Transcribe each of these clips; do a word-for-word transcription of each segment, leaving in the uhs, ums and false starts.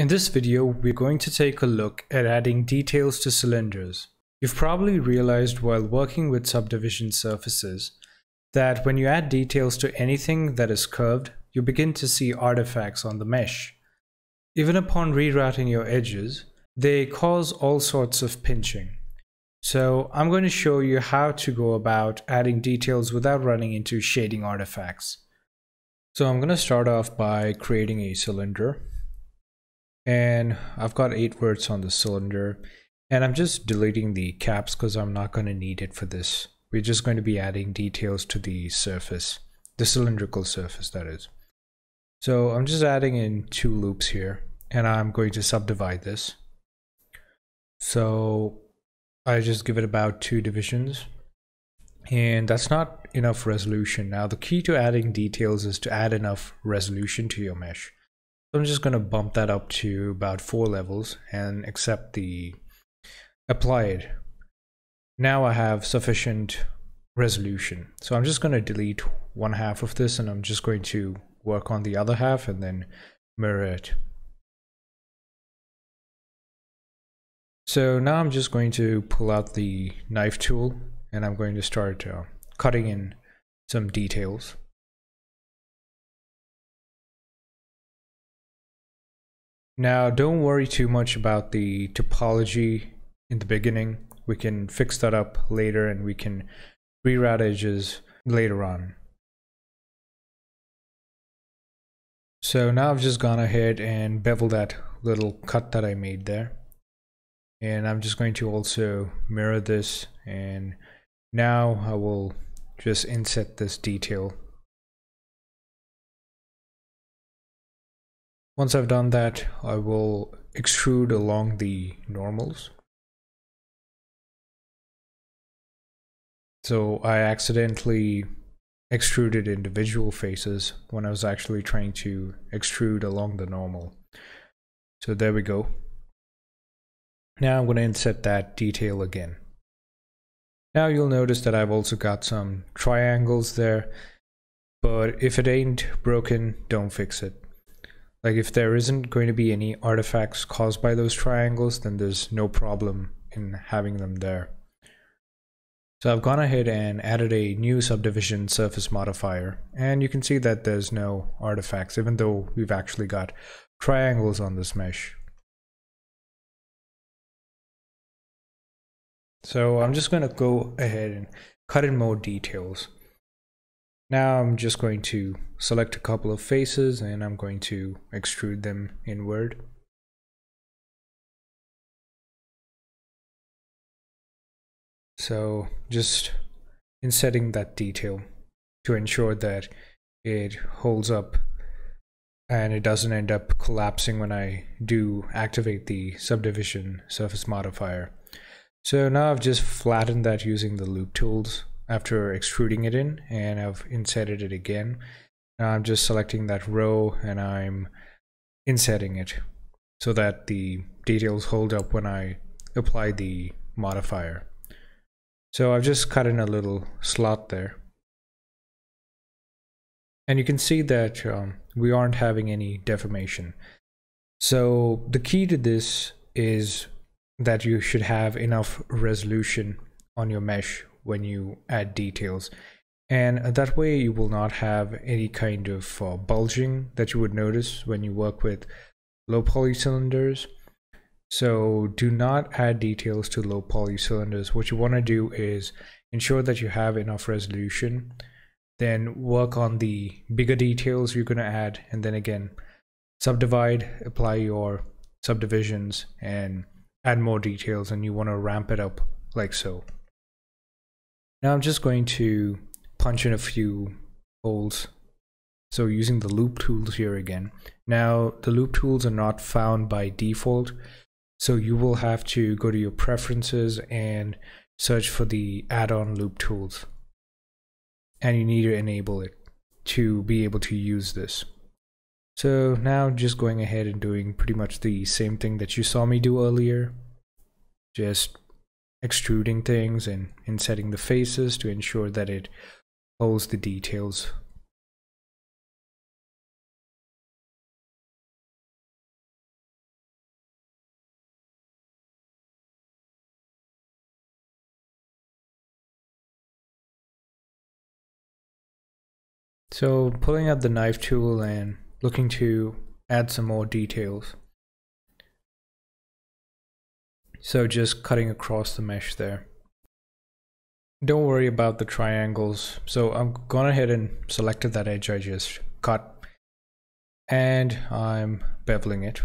In this video, we're going to take a look at adding details to cylinders. You've probably realized while working with subdivision surfaces that when you add details to anything that is curved, you begin to see artifacts on the mesh. Even upon rerouting your edges, they cause all sorts of pinching. So I'm going to show you how to go about adding details without running into shading artifacts. So I'm going to start off by creating a cylinder. And I've got eight words on the cylinder. And I'm just deleting the caps because I'm not going to need it for this. We're just going to be adding details to the surface, the cylindrical surface that is. So I'm just adding in two loops here, and I'm going to subdivide this. So I just give it about two divisions, and that's not enough resolution. Now the key to adding details is to add enough resolution to your mesh. So I'm just going to bump that up to about four levels and accept the applied. Now I have sufficient resolution. So I'm just going to delete one half of this, and I'm just going to work on the other half and then mirror it. So now I'm just going to pull out the knife tool, and I'm going to start uh, cutting in some details. Now don't worry too much about the topology in the beginning. We can fix that up later, and we can reroute edges later on. So now I've just gone ahead and beveled that little cut that I made there. And I'm just going to also mirror this, and now I will just inset this detail. Once I've done that, I will extrude along the normals. So I accidentally extruded individual faces when I was actually trying to extrude along the normal. So there we go. Now I'm going to inset that detail again. Now you'll notice that I've also got some triangles there, but if it ain't broken, don't fix it. Like if there isn't going to be any artifacts caused by those triangles, then there's no problem in having them there. So I've gone ahead and added a new subdivision surface modifier, and you can see that there's no artifacts, even though we've actually got triangles on this mesh. So I'm just going to go ahead and cut in more details. Now I'm just going to select a couple of faces, and I'm going to extrude them inward. So just insetting that detail to ensure that it holds up and it doesn't end up collapsing when I do activate the subdivision surface modifier. So now I've just flattened that using the loop tools after extruding it in, and I've inserted it again. Now I'm just selecting that row, and I'm insetting it so that the details hold up when I apply the modifier. So I've just cut in a little slot there. And you can see that um, we aren't having any deformation. So the key to this is that you should have enough resolution on your mesh when you add details. And that way you will not have any kind of uh, bulging that you would notice when you work with low poly cylinders. So do not add details to low poly cylinders. What you want to do is ensure that you have enough resolution, then work on the bigger details you're going to add, and then again subdivide, apply your subdivisions, and add more details, and you want to ramp it up like so. Now I'm just going to punch in a few holes. So using the loop tools here again. Now the loop tools are not found by default, so you will have to go to your preferences and search for the add-on loop tools. And you need to enable it to be able to use this. So now just going ahead and doing pretty much the same thing that you saw me do earlier. Just extruding things and insetting the faces to ensure that it holds the details. So pulling out the knife tool and looking to add some more details. So just cutting across the mesh there. Don't worry about the triangles. So I'm gone ahead and selected that edge I just cut, and I'm beveling it.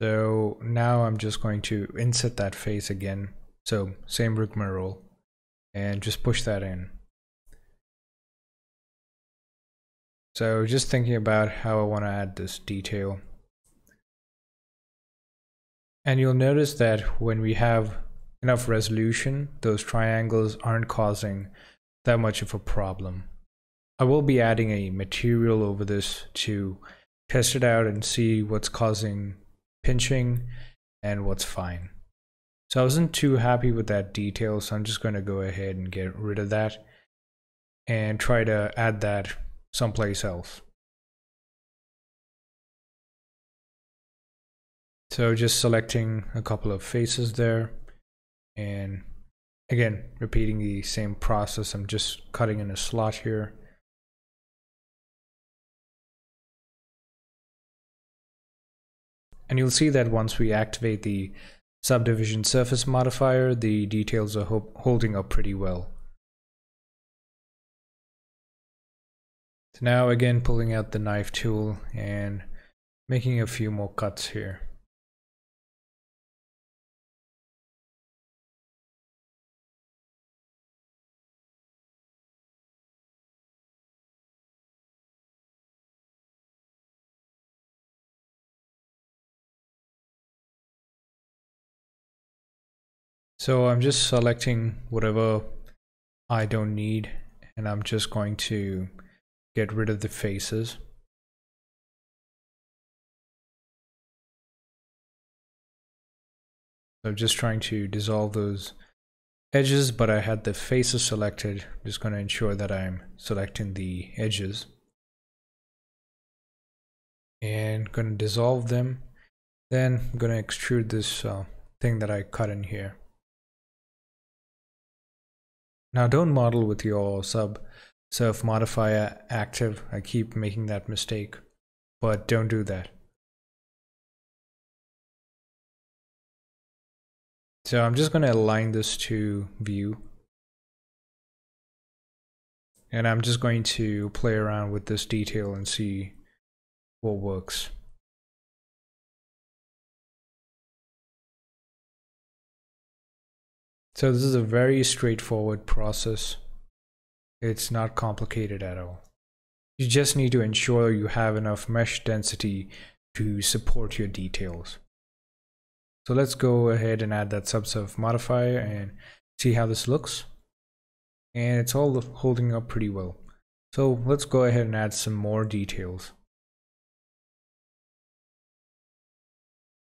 So now I'm just going to inset that face again. So same rigmarole, and just push that in. So just thinking about how I want to add this detail. And you'll notice that when we have enough resolution, those triangles aren't causing that much of a problem. I will be adding a material over this to test it out and see what's causing pinching and what's fine. So I wasn't too happy with that detail, so I'm just going to go ahead and get rid of that and try to add that someplace else. So just selecting a couple of faces there, and again repeating the same process. I'm just cutting in a slot here. And you'll see that once we activate the subdivision surface modifier, the details are ho- holding up pretty well. So now again pulling out the knife tool and making a few more cuts here. So I'm just selecting whatever I don't need, and I'm just going to get rid of the faces. So I'm just trying to dissolve those edges, but I had the faces selected. I'm just going to ensure that I'm selecting the edges. And going to dissolve them. Then I'm going to extrude this uh, thing that I cut in here. Now don't model with your sub surf modifier active. I keep making that mistake, but don't do that. So I'm just going to align this to view. And I'm just going to play around with this detail and see what works. So this is a very straightforward process. It's not complicated at all. You just need to ensure you have enough mesh density to support your details. So let's go ahead and add that subsurf modifier and see how this looks. And it's all holding up pretty well. So let's go ahead and add some more details.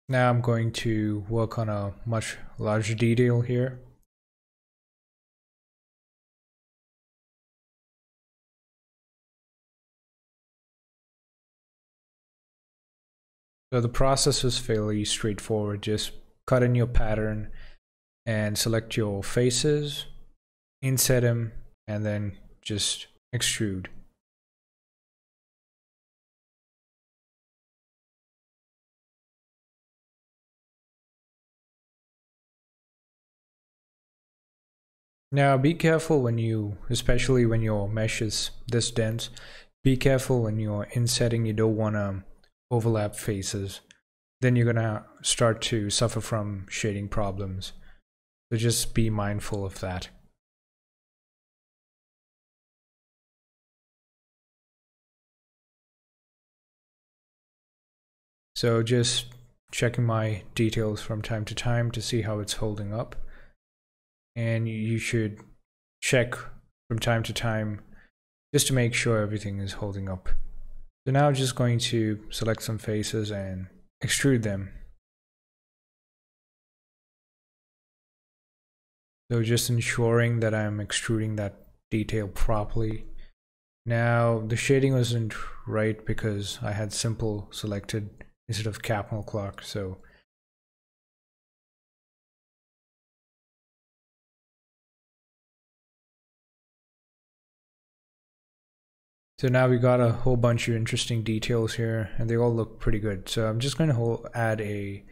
Now I'm going to work on a much larger detail here. So the process is fairly straightforward. Just cut in your pattern and select your faces, inset them, and then just extrude. Now be careful when you, especially when your mesh is this dense, be careful when you're insetting. You don't want to overlap faces, then you're gonna start to suffer from shading problems. So just be mindful of that. So just checking my details from time to time to see how it's holding up. And you should check from time to time just to make sure everything is holding up. So now I'm just going to select some faces and extrude them. So just ensuring that I'm extruding that detail properly. Now the shading wasn't right because I had simple selected instead of Capmel Clock. So So now we got a whole bunch of interesting details here, and they all look pretty good. So I'm just going to add a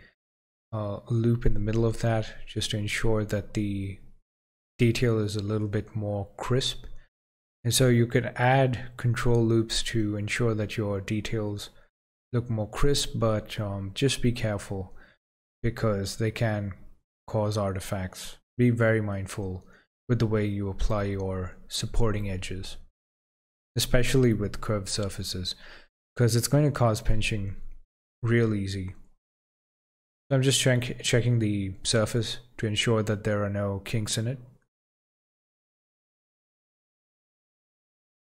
uh, loop in the middle of that just to ensure that the detail is a little bit more crisp. And so you can add control loops to ensure that your details look more crisp, but um, just be careful because they can cause artifacts. Be very mindful with the way you apply your supporting edges, especially with curved surfaces, because it's going to cause pinching real easy. So I'm just check checking the surface to ensure that there are no kinks in it.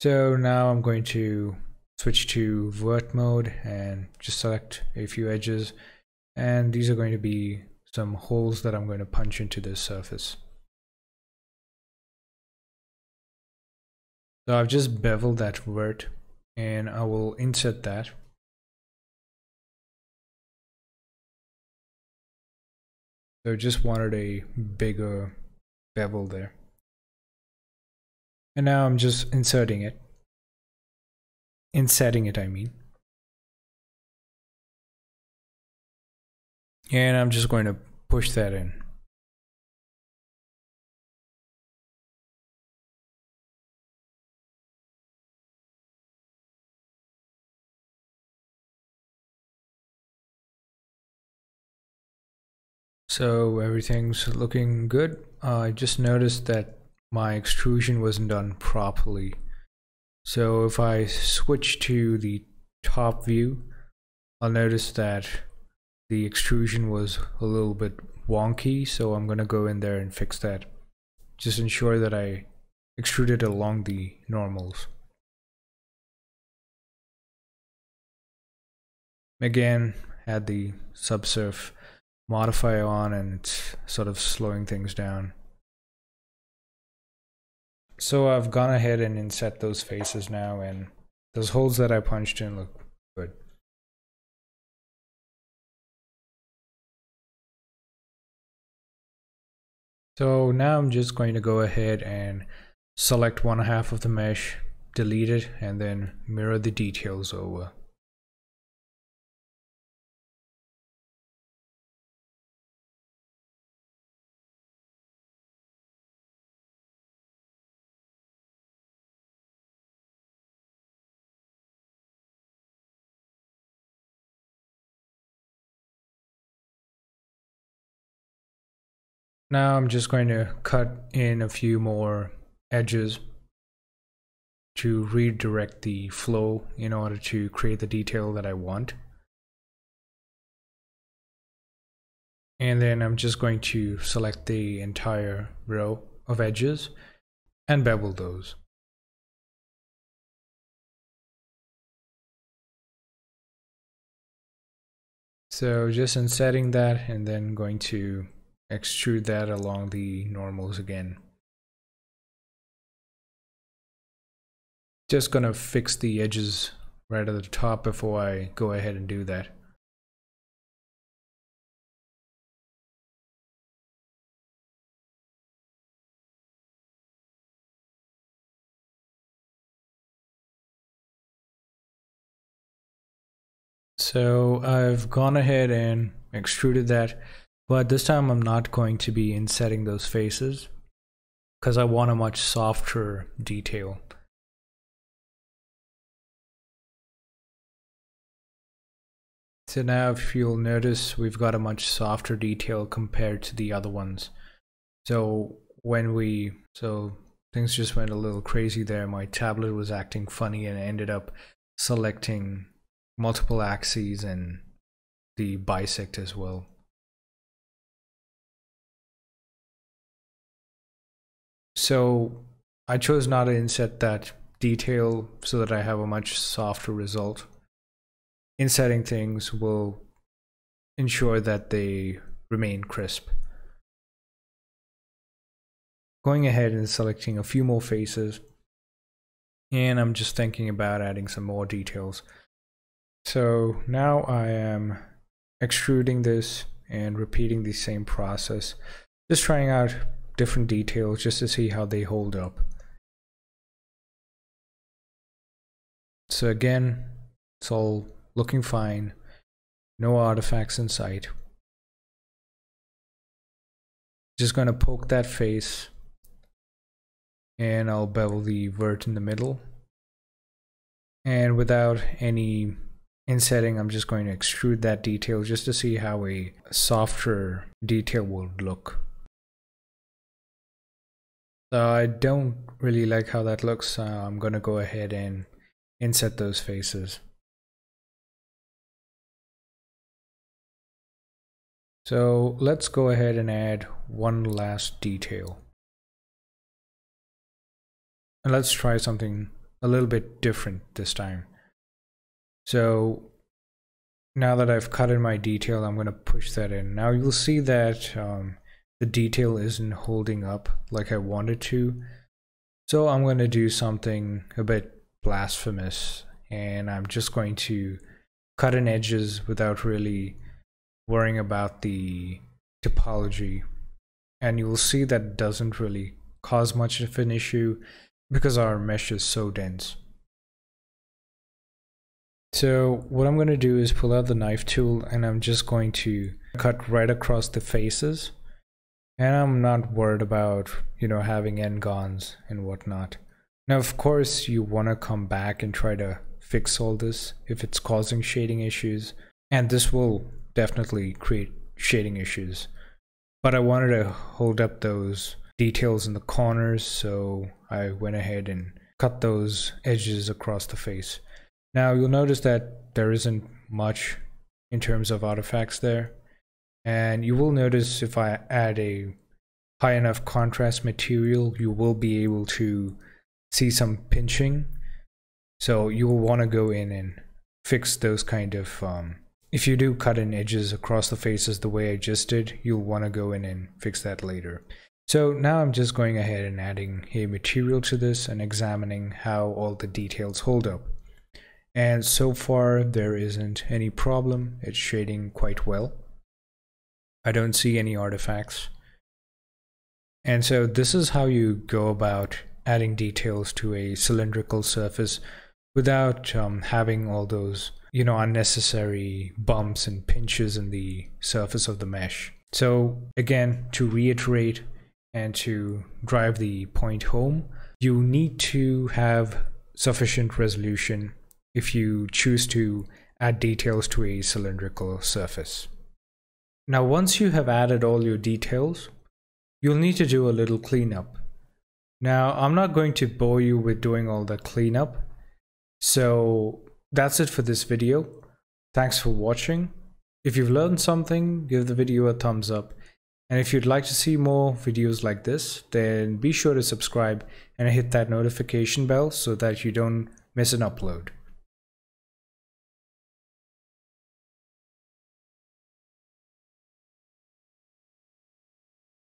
So now I'm going to switch to vert mode and just select a few edges, and these are going to be some holes that I'm going to punch into this surface. So I've just beveled that vert, and I will insert that. So just wanted a bigger bevel there. And now I'm just inserting it. Insetting it, I mean. And I'm just going to push that in. So everything's looking good. Uh, I just noticed that my extrusion wasn't done properly. So if I switch to the top view, I'll notice that the extrusion was a little bit wonky. So I'm going to go in there and fix that. Just ensure that I extruded along the normals. Again, add the subsurf modifier on, and it's sort of slowing things down. So I've gone ahead and inset those faces now, and those holes that I punched in look good. So now I'm just going to go ahead and select one half of the mesh, delete it, and then mirror the details over. Now I'm just going to cut in a few more edges to redirect the flow in order to create the detail that I want. And then I'm just going to select the entire row of edges and bevel those. So just insetting that, and then going to extrude that along the normals again. Just gonna fix the edges right at the top before I go ahead and do that. So I've gone ahead and extruded that. But this time I'm not going to be insetting those faces because I want a much softer detail. So now if you'll notice, we've got a much softer detail compared to the other ones. So when we, so things just went a little crazy there. My tablet was acting funny and I ended up selecting multiple axes and the bisect as well. So I chose not to inset that detail so that I have a much softer result. Insetting things will ensure that they remain crisp. Going ahead and selecting a few more faces, and I'm just thinking about adding some more details. So now I am extruding this and repeating the same process, just trying out different details just to see how they hold up. So again, it's all looking fine. No artifacts in sight. Just going to poke that face, and I'll bevel the vert in the middle. And without any insetting, I'm just going to extrude that detail just to see how a softer detail would look. Uh, I don't really like how that looks, so I'm going to go ahead and inset those faces. So let's go ahead and add one last detail. And let's try something a little bit different this time. So now that I've cut in my detail, I'm going to push that in. Now you'll see that um, the detail isn't holding up like I wanted to. So I'm going to do something a bit blasphemous, and I'm just going to cut in edges without really worrying about the topology. And you will see that it doesn't really cause much of an issue because our mesh is so dense. So what I'm going to do is pull out the knife tool, and I'm just going to cut right across the faces. And I'm not worried about, you know, having n-gons and whatnot. Now, of course, you want to come back and try to fix all this if it's causing shading issues. And this will definitely create shading issues. But I wanted to hold up those details in the corners, so I went ahead and cut those edges across the face. Now, you'll notice that there isn't much in terms of artifacts there. And you will notice if I add a high enough contrast material, you will be able to see some pinching. So you will want to go in and fix those kind of, um, if you do cut in edges across the faces the way I just did, you'll want to go in and fix that later. So now I'm just going ahead and adding a material to this and examining how all the details hold up. And so far there isn't any problem, it's shading quite well. I don't see any artifacts. And so this is how you go about adding details to a cylindrical surface without um, having all those, you know, unnecessary bumps and pinches in the surface of the mesh. So again, to reiterate and to drive the point home, you need to have sufficient resolution if you choose to add details to a cylindrical surface. Now, once you have added all your details, you'll need to do a little cleanup. Now, I'm not going to bore you with doing all the cleanup. So that's it for this video. Thanks for watching. If you've learned something, give the video a thumbs up. And if you'd like to see more videos like this, then be sure to subscribe and hit that notification bell so that you don't miss an upload.